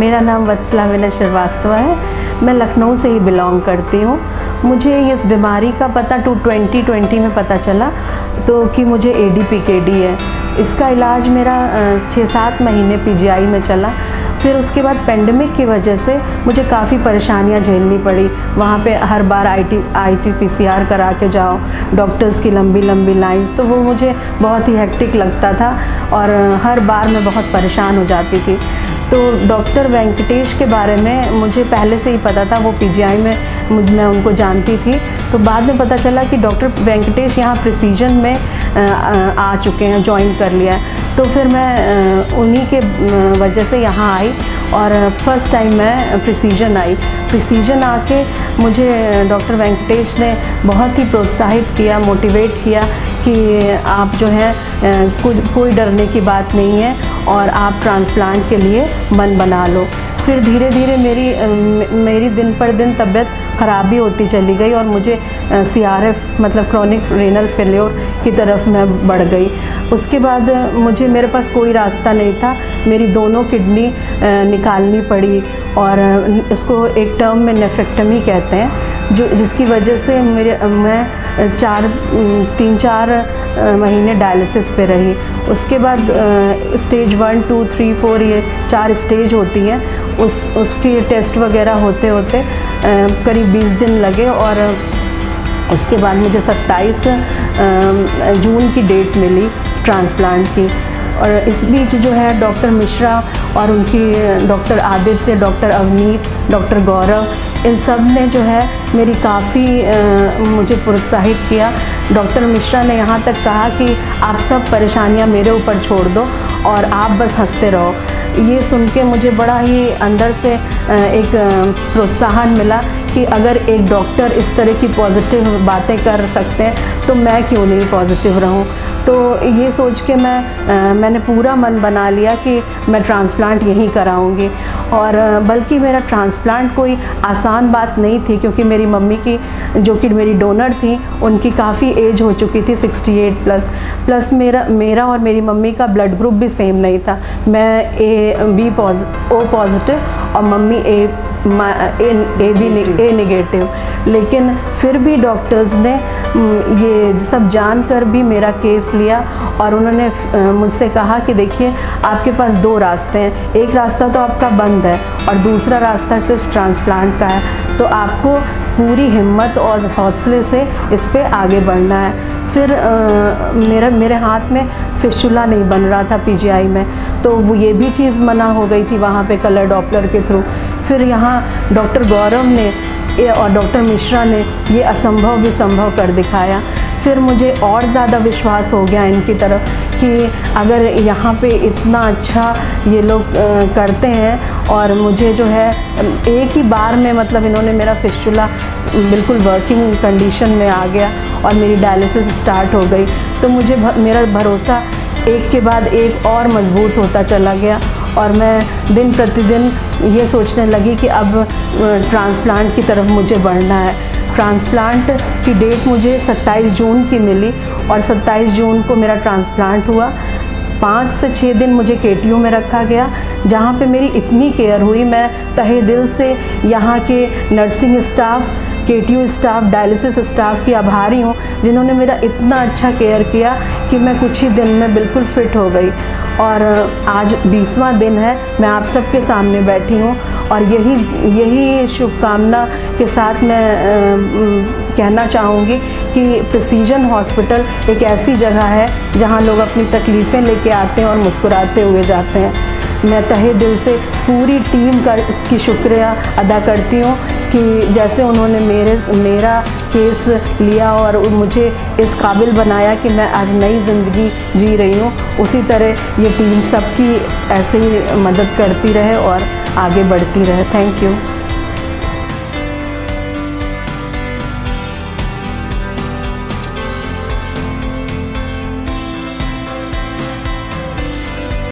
मेरा नाम वत्सलाविना श्रीवास्तव है। मैं लखनऊ से ही बिलोंग करती हूँ। मुझे इस बीमारी का पता 2020 में पता चला तो कि मुझे ADPKD है। इसका इलाज मेरा 6-7 महीने PGI में चला। फिर उसके बाद पेंडेमिक की वजह से मुझे काफ़ी परेशानियां झेलनी पड़ी। वहाँ पे हर बार I T I T PCR करा के जाओ, डॉक्टर्स की लंबी लाइंस, तो वो मुझे बहुत ही हेक्टिक लगता था और हर बार मैं बहुत परेशान हो जाती थी। तो डॉक्टर वेंकटेश के बारे में मुझे पहले से ही पता था, वो PGI में मैं उनको जानती थी। तो बाद में पता चला कि डॉक्टर वेंकटेश यहाँ प्रिसीजन में आ चुके हैं, ज्वाइन कर लिया है। तो फिर मैं उन्हीं के वजह से यहाँ आई और फर्स्ट टाइम मैं प्रिसीजन आई। प्रिसीजन आके मुझे डॉक्टर वेंकटेश ने बहुत ही प्रोत्साहित किया, मोटिवेट किया कि आप जो है कोई डरने की बात नहीं है और आप ट्रांसप्लांट के लिए मन बना लो। फिर धीरे धीरे मेरी दिन पर दिन तबीयत ख़राबी होती चली गई और मुझे CRF मतलब क्रॉनिक रेनल फेलियोर की तरफ मैं बढ़ गई। उसके बाद मुझे मेरे पास कोई रास्ता नहीं था। मेरी दोनों किडनी निकालनी पड़ी और इसको एक टर्म में नेफ्रेक्टमी कहते हैं, जो जिसकी वजह से मैं 3-4 महीने डायलिसिस पे रही। उसके बाद स्टेज 1, 2, 3, 4 ये 4 स्टेज होती हैं। उसके टेस्ट वगैरह होते होते करीब 20 दिन लगे और उसके बाद मुझे 27 जून की डेट मिली ट्रांसप्लांट की। और इस बीच जो है डॉक्टर मिश्रा और उनकी doctor Aditya, doctor Avneet, doctor Gaurav, इन सब ने जो है मेरी काफ़ी मुझे प्रोत्साहित किया। डॉक्टर मिश्रा ने यहाँ तक कहा कि आप सब परेशानियाँ मेरे ऊपर छोड़ दो और आप बस हंसते रहो। ये सुन के मुझे बड़ा ही अंदर से एक प्रोत्साहन मिला कि अगर एक डॉक्टर इस तरह की पॉजिटिव बातें कर सकते हैं तो मैं क्यों नहीं पॉजिटिव रहूं। तो ये सोच के मैंने पूरा मन बना लिया कि मैं ट्रांसप्लांट यहीं कराऊंगी। और बल्कि मेरा ट्रांसप्लांट कोई आसान बात नहीं थी, क्योंकि मेरी मम्मी की जो कि मेरी डोनर थी उनकी काफ़ी एज हो चुकी थी, 68 प्लस। मेरा और मेरी मम्मी का ब्लड ग्रुप भी सेम नहीं था। मैं O पॉजिटिव और मम्मी A नेगेटिव। लेकिन फिर भी डॉक्टर्स ने ये सब जानकर भी मेरा केस लिया और उन्होंने मुझसे कहा कि देखिए आपके पास 2 रास्ते हैं, एक रास्ता तो आपका बंद है और दूसरा रास्ता सिर्फ ट्रांसप्लांट का है, तो आपको पूरी हिम्मत और हौसले से इस पर आगे बढ़ना है। फिर मेरे हाथ में फिशुल्ला नहीं बन रहा था PGI में, तो वो ये भी चीज़ मना हो गई थी वहाँ पे कलर डॉपलर के थ्रू। फिर यहाँ डॉक्टर गौरव ने और डॉक्टर मिश्रा ने ये असंभव भी संभव कर दिखाया। फिर मुझे और ज़्यादा विश्वास हो गया इनकी तरफ कि अगर यहाँ पे इतना अच्छा ये लोग करते हैं और मुझे जो है एक ही बार में, मतलब इन्होंने मेरा फिशुला बिल्कुल वर्किंग कंडीशन में आ गया और मेरी डायलिसिस स्टार्ट हो गई। तो मुझे मेरा भरोसा एक के बाद एक और मजबूत होता चला गया और मैं दिन प्रतिदिन ये सोचने लगी कि अब ट्रांसप्लांट की तरफ मुझे बढ़ना है। ट्रांसप्लांट की डेट मुझे 27 जून की मिली और 27 जून को मेरा ट्रांसप्लांट हुआ। 5 से 6 दिन मुझे KTU में रखा गया, जहाँ पे मेरी इतनी केयर हुई। मैं तहे दिल से यहाँ के nursing staff, KTU staff, dialysis staff की आभारी हूँ, जिन्होंने मेरा इतना अच्छा केयर किया कि मैं कुछ ही दिन में बिल्कुल फिट हो गई। और आज 20वां दिन है, मैं आप सबके सामने बैठी हूँ और यही शुभकामना के साथ मैं कहना चाहूँगी कि प्रेसिजन हॉस्पिटल एक ऐसी जगह है जहाँ लोग अपनी तकलीफ़ें लेके आते हैं और मुस्कुराते हुए जाते हैं। मैं तहे दिल से पूरी टीम की शुक्रिया अदा करती हूँ कि जैसे उन्होंने मेरा केस लिया और मुझे इस काबिल बनाया कि मैं आज नई ज़िंदगी जी रही हूँ। उसी तरह ये टीम सबकी ऐसे ही मदद करती रहे और आगे बढ़ती रहे। Thank you.